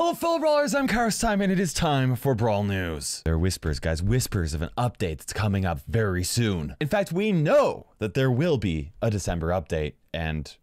Hello fellow brawlers, I'm KairosTime and it is time for Brawl News. There are whispers, guys, whispers of an update that's coming up very soon. In fact, we know that there will be a December update and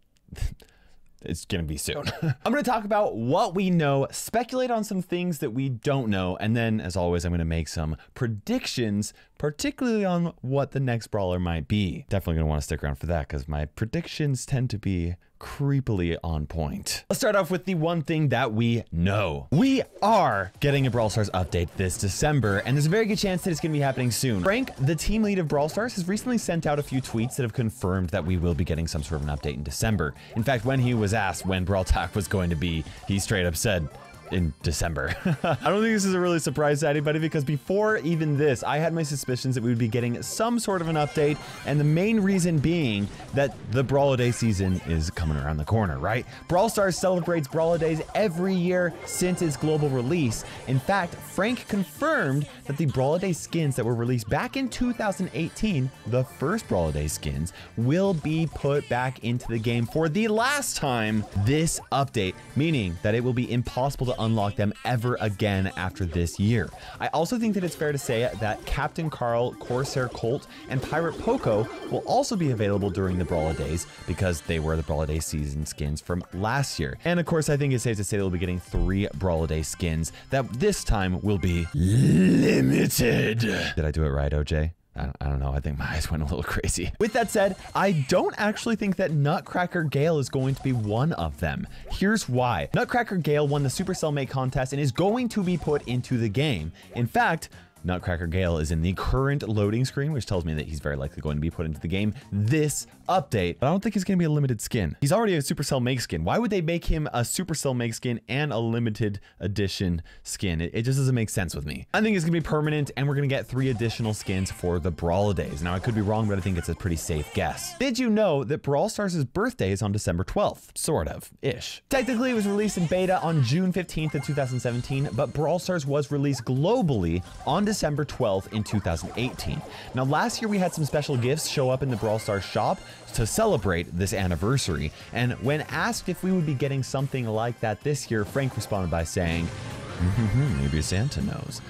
it's gonna be soon. I'm gonna talk about what we know, speculate on some things that we don't know, and then, as always, I'm gonna make some predictions, particularly on what the next brawler might be. Definitely gonna wanna stick around for that, because my predictions tend to be creepily on point. Let's start off with the one thing that we know. We are getting a Brawl Stars update this December, and there's a very good chance that it's gonna be happening soon. Frank, the team lead of Brawl Stars, has recently sent out a few tweets that have confirmed that we will be getting some sort of an update in December. In fact, when he was asked when Brawl Talk was going to be, he straight up said, in December. I don't think this is a really surprise to anybody because before even this, I had my suspicions that we would be getting some sort of an update, and the main reason being that the Brawliday season is coming around the corner, right? Brawl Stars celebrates Brawlidays every year since its global release. In fact, Frank confirmed that the Brawliday skins that were released back in 2018, the first Brawliday skins, will be put back into the game for the last time this update, meaning that it will be impossible to unlock them ever again after this year. I also think that it's fair to say that Captain Carl, Corsair Colt, and Pirate Poco will also be available during the Brawlidays because they were the Brawliday season skins from last year. And of course, I think it's safe to say they'll be getting 3 Brawliday skins that this time will be limited. Did I do it right, OJ? I don't know, I think my eyes went a little crazy. With that said, I don't actually think that Nutcracker Gale is going to be one of them. Here's why. Nutcracker Gale won the Supercell Make contest and is going to be put into the game. In fact, Nutcracker Gale is in the current loading screen, which tells me that he's very likely going to be put into the game this update. But I don't think he's going to be a limited skin. He's already a Supercell Make skin. Why would they make him a Supercell Make skin and a limited edition skin? It just doesn't make sense with me. I think it's going to be permanent, and we're going to get 3 additional skins for the Brawlidays. Now, I could be wrong, but I think it's a pretty safe guess. Did you know that Brawl Stars' birthday is on December 12th? Sort of-ish. Technically, it was released in beta on June 15th of 2017, but Brawl Stars was released globally on December 12th in 2018. Now, last year we had some special gifts show up in the Brawl Stars shop to celebrate this anniversary. And when asked if we would be getting something like that this year, Frank responded by saying, maybe Santa knows.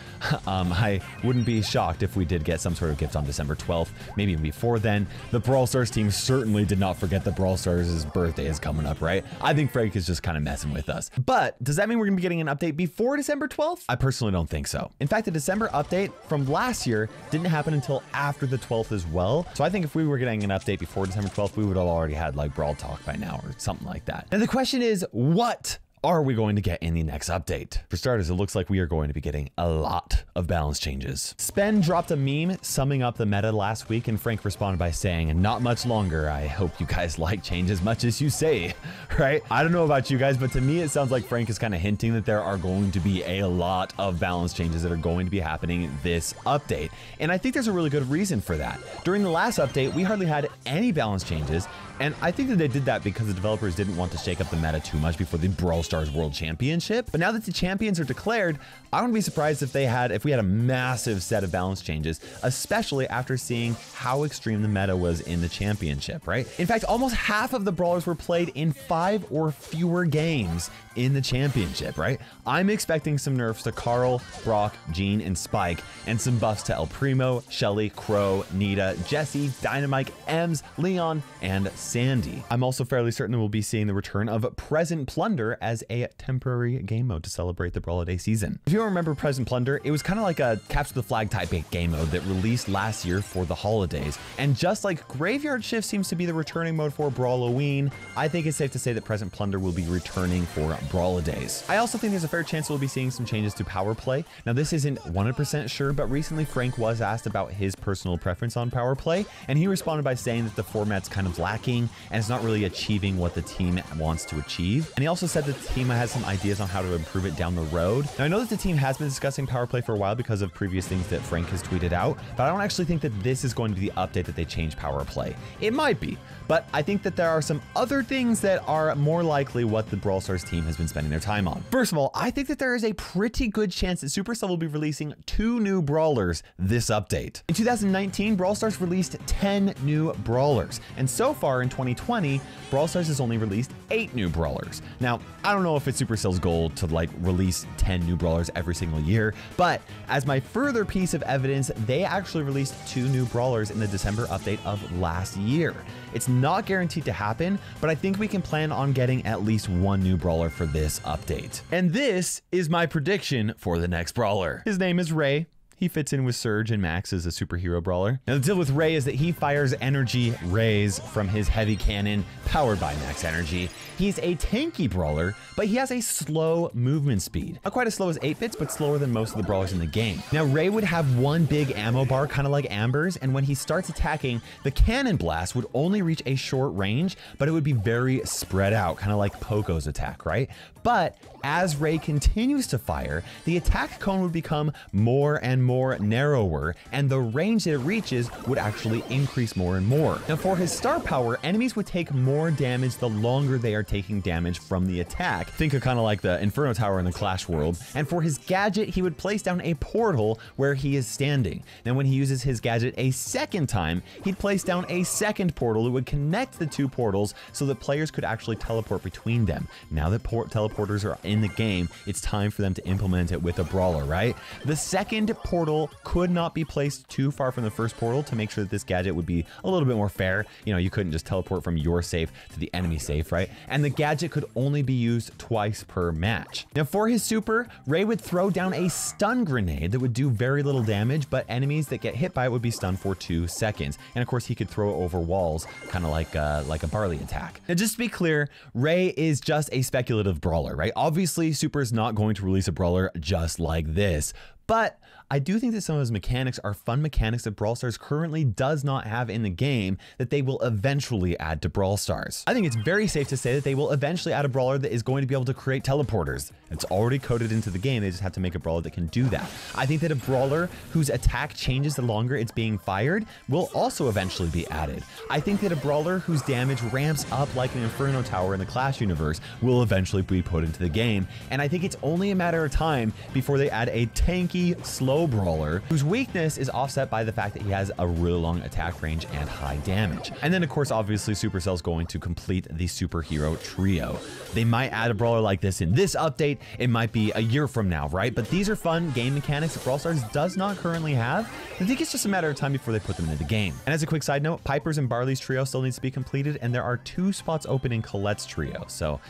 I wouldn't be shocked if we did get some sort of gift on December 12th, maybe even before then. The Brawl Stars team certainly did not forget that Brawl Stars' birthday is coming up, right? I think Frank is just kind of messing with us. But does that mean we're gonna be getting an update before December 12th? I personally don't think so. In fact, the December update from last year didn't happen until after the 12th as well. So I think if we were getting an update before December 12th, we would have already had like Brawl Talk by now or something like that. And the question is, what are we going to get in the next update? For starters, it looks like we are going to be getting a lot of balance changes. Sven dropped a meme summing up the meta last week, and Frank responded by saying, "Not much longer. I hope you guys like change as much as you say," right? I don't know about you guys, but to me, it sounds like Frank is kind of hinting that there are going to be a lot of balance changes that are going to be happening this update. And I think there's a really good reason for that. During the last update, we hardly had any balance changes, and I think that they did that because the developers didn't want to shake up the meta too much before the Brawl Stars World Championship. But now that the champions are declared, I wouldn't be surprised if we had a massive set of balance changes, especially after seeing how extreme the meta was in the championship, right? In fact, almost half of the brawlers were played in 5 or fewer games in the championship, right? I'm expecting some nerfs to Carl, Brock, Gene, and Spike, and some buffs to El Primo, Shelly, Crow, Nita, Jesse, Dynamike, Ems, Leon, and Sandy. I'm also fairly certain that we'll be seeing the return of Present Plunder as a temporary game mode to celebrate the Brawliday season. If you remember Present Plunder, it was kind of like a capture the flag type game mode that released last year for the holidays. And just like Graveyard Shift seems to be the returning mode for Brawloween, I think it's safe to say that Present Plunder will be returning for Brawlidays. I also think there's a fair chance we'll be seeing some changes to Power Play. Now, this isn't 100% sure, but recently Frank was asked about his personal preference on Power Play, and he responded by saying that the format's kind of lacking and it's not really achieving what the team wants to achieve. And he also said that the team has some ideas on how to improve it down the road. Now, I know that the team has been discussing Power Play for a while because of previous things that Frank has tweeted out, but I don't actually think that this is going to be the update that they change Power Play. It might be, but I think that there are some other things that are more likely what the Brawl Stars team has been spending their time on. First of all, I think that there is a pretty good chance that Supercell will be releasing 2 new brawlers this update. In 2019, Brawl Stars released 10 new brawlers, and so far in 2020, Brawl Stars has only released 8 new brawlers. Now, I don't don't know if it's Supercell's goal to like release 10 new brawlers every single year, but as my further piece of evidence, they actually released 2 new brawlers in the December update of last year. It's not guaranteed to happen, but I think we can plan on getting at least 1 new brawler for this update. And this is my prediction for the next brawler. His name is Ray. He fits in with Surge and Max as a superhero brawler. Now the deal with Ray is that he fires energy rays from his heavy cannon powered by Max energy. He's a tanky brawler, but he has a slow movement speed. Not quite as slow as 8-bits, but slower than most of the brawlers in the game. Now Ray would have 1 big ammo bar, kind of like Amber's, and when he starts attacking, the cannon blast would only reach a short range, but it would be very spread out, kind of like Poco's attack, right? But as Ray continues to fire, the attack cone would become more and more narrower, and the range that it reaches would actually increase more and more. Now for his star power, enemies would take more damage the longer they are taking damage from the attack. Think of kind of like the Inferno Tower in the Clash world. And for his gadget, he would place down a portal where he is standing. Now when he uses his gadget a second time, he'd place down a second portal that would connect the 2 portals so that players could actually teleport between them. Now that teleporters are in the game, it's time for them to implement it with a brawler, right? The second portal could not be placed too far from the first portal to make sure that this gadget would be a little bit more fair. You know, you couldn't just teleport from your safe to the enemy safe, right? And the gadget could only be used twice per match. Now for his super, Ray would throw down a stun grenade that would do very little damage, but enemies that get hit by it would be stunned for 2 seconds. And of course he could throw over walls, kind of like a barley attack. Now just to be clear, Ray is just a speculative brawler, right? Obviously Super is not going to release a brawler just like this, but I do think that some of his mechanics are fun mechanics that Brawl Stars currently does not have in the game that they will eventually add to Brawl Stars. I think it's very safe to say that they will eventually add a brawler that is going to be able to create teleporters. It's already coded into the game, they just have to make a brawler that can do that. I think that a brawler whose attack changes the longer it's being fired will also eventually be added. I think that a brawler whose damage ramps up like an Inferno Tower in the Clash universe will eventually be put into the game, and I think it's only a matter of time before they add a tanky, slow brawler whose weakness is offset by the fact that he has a really long attack range and high damage. And then of course, obviously Supercell's going to complete the superhero trio. They might add a brawler like this in this update. It might be a year from now, right? But these are fun game mechanics that Brawl Stars does not currently have. I think it's just a matter of time before they put them into the game. And as a quick side note, Piper's and Barley's trio still needs to be completed, and there are 2 spots open in Colette's trio. So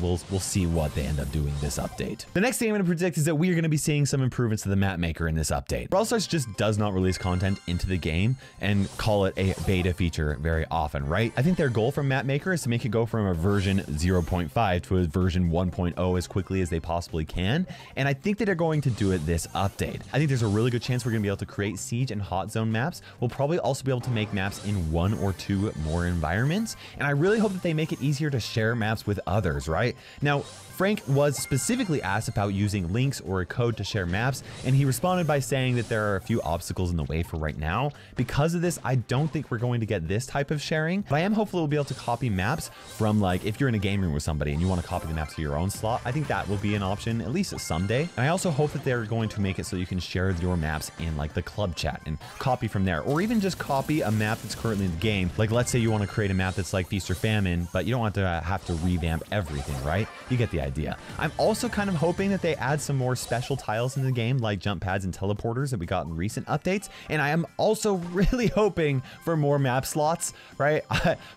we'll see what they end up doing this update. The next thing I'm going to predict is that we are going to be seeing some improvements to the map maker in this update. Brawl Stars just does not release content into the game and call it a beta feature very often, right? I think their goal from map maker is to make it go from a version 0.5 to a version 1.0 as quickly as they possibly can. And I think that they're going to do it this update. I think there's a really good chance we're going to be able to create siege and hot zone maps. We'll probably also be able to make maps in 1 or 2 more environments. And I really hope that they make it easier to share maps with others. Right? Now, Frank was specifically asked about using links or a code to share maps, and he responded by saying that there are a few obstacles in the way for right now. Because of this, I don't think we're going to get this type of sharing, but I am hopeful we'll be able to copy maps from, like, if you're in a game room with somebody and you want to copy the maps to your own slot, I think that will be an option, at least someday. And I also hope that they're going to make it so you can share your maps in, like, the club chat and copy from there, or even just copy a map that's currently in the game. Like, let's say you want to create a map that's like Feast or Famine, but you don't have to revamp everything, right? You get the idea. I'm also kind of hoping that they add some more special tiles in the game, like jump pads and teleporters that we got in recent updates. And I am also really hoping for more map slots, right?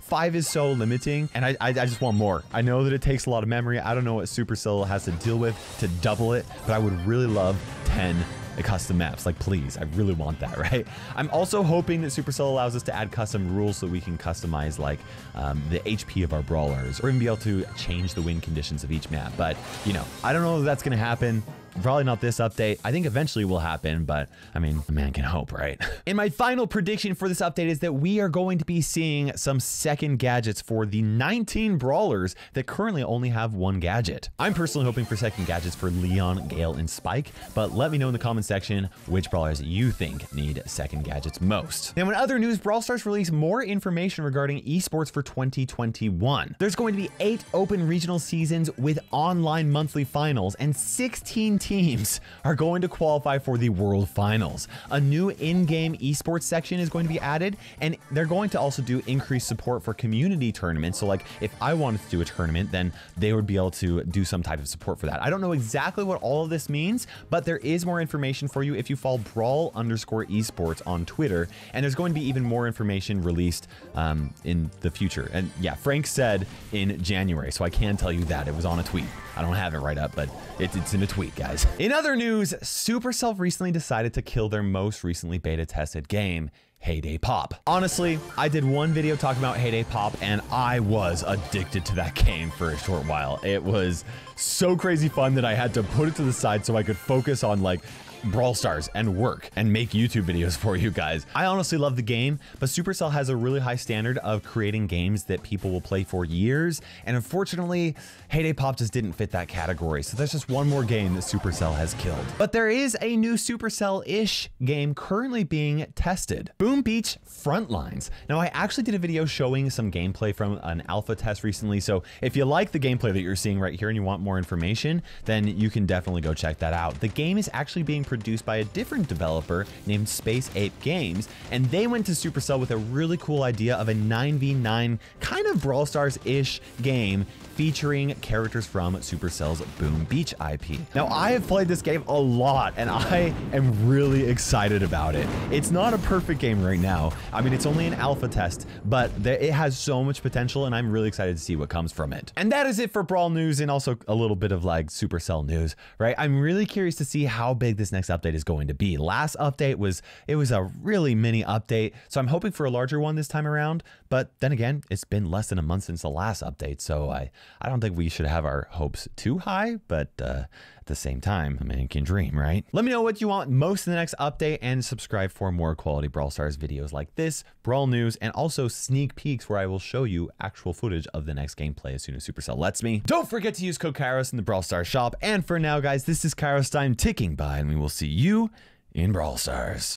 5 is so limiting, and I just want more. I know that it takes a lot of memory. I don't know what Supercell has to deal with to double it, but I would really love 10 custom maps. Like, please, I really want that, right? I'm also hoping that Supercell allows us to add custom rules so we can customize, like, the HP of our brawlers, or even be able to change the win conditions of each map. But, you know, I don't know if that's going to happen. Probably not this update. I think eventually will happen, but I mean, a man can hope, right? And my final prediction for this update is that we are going to be seeing some second gadgets for the 19 brawlers that currently only have 1 gadget. I'm personally hoping for second gadgets for Leon, Gale, and Spike, but let me know in the comment section which brawlers you think need second gadgets most. Now in other news, Brawl Stars released more information regarding esports for 2021. There's going to be 8 open regional seasons with online monthly finals and 16 teams are going to qualify for the World Finals. A new in-game esports section is going to be added, and they're going to also do increased support for community tournaments. So like if I wanted to do a tournament, then they would be able to do some type of support for that. I don't know exactly what all of this means, but there is more information for you if you follow Brawl_esports on Twitter, and there's going to be even more information released in the future. And yeah, Frank said in January, so I can tell you that. It was on a tweet. I don't have it right up, but it's in a tweet, guys. In other news, Supercell recently decided to kill their most recently beta tested game, Hay Day Pop. Honestly, I did one video talking about Hay Day Pop and I was addicted to that game for a short while. It was so crazy fun that I had to put it to the side so I could focus on like Brawl Stars and work and make YouTube videos for you guys. I honestly love the game, but Supercell has a really high standard of creating games that people will play for years, and unfortunately, Hay Day Pop just didn't fit that category, so that's just one more game that Supercell has killed. But there is a new Supercell-ish game currently being tested, Boom Beach Frontlines. Now, I actually did a video showing some gameplay from an alpha test recently, so if you like the gameplay that you're seeing right here and you want more information, then you can definitely go check that out. The game is actually being produced by a different developer named Space Ape Games, and they went to Supercell with a really cool idea of a 9v9 kind of Brawl Stars-ish game featuring characters from Supercell's Boom Beach IP. Now, I have played this game a lot, and I am really excited about it. It's not a perfect game right now. I mean, it's only an alpha test, but it has so much potential, and I'm really excited to see what comes from it. And that is it for Brawl news, and also a little bit of like Supercell news, right? I'm really curious to see how big this next update is going to be. Last update was a really mini update, so I'm hoping for a larger one this time around, but then again, it's been less than a month since the last update, so I don't think we should have our hopes too high, but at the same time, a man can dream, right? Let me know what you want most in the next update, and subscribe for more quality Brawl Stars videos like this, Brawl news, and also sneak peeks where I will show you actual footage of the next gameplay as soon as Supercell lets me. Don't forget to use code Kairos in the Brawl Stars shop, and for now, guys, this is KairosTime ticking by, and we will see you in Brawl Stars.